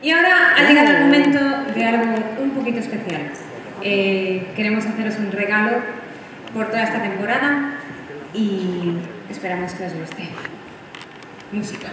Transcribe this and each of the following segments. Y ahora ha llegado el momento de algo un poquito especial. Queremos haceros un regalo por toda esta temporada y esperamos que os guste. Música.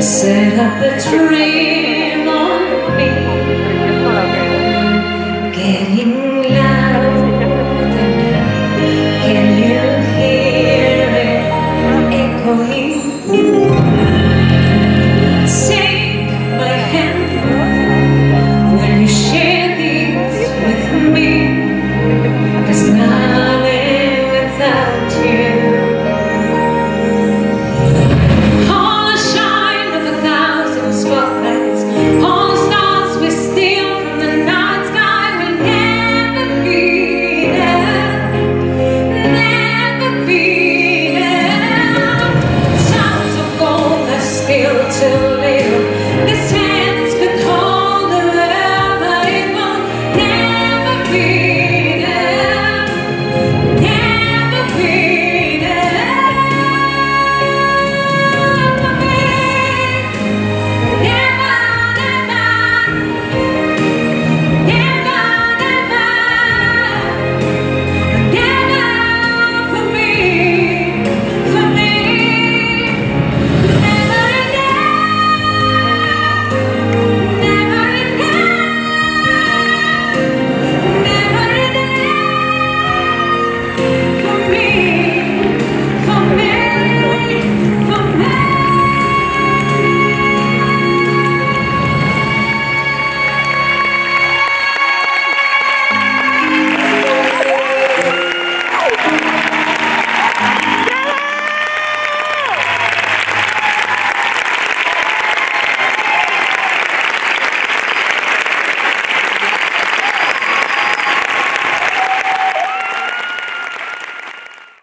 Set up a tree.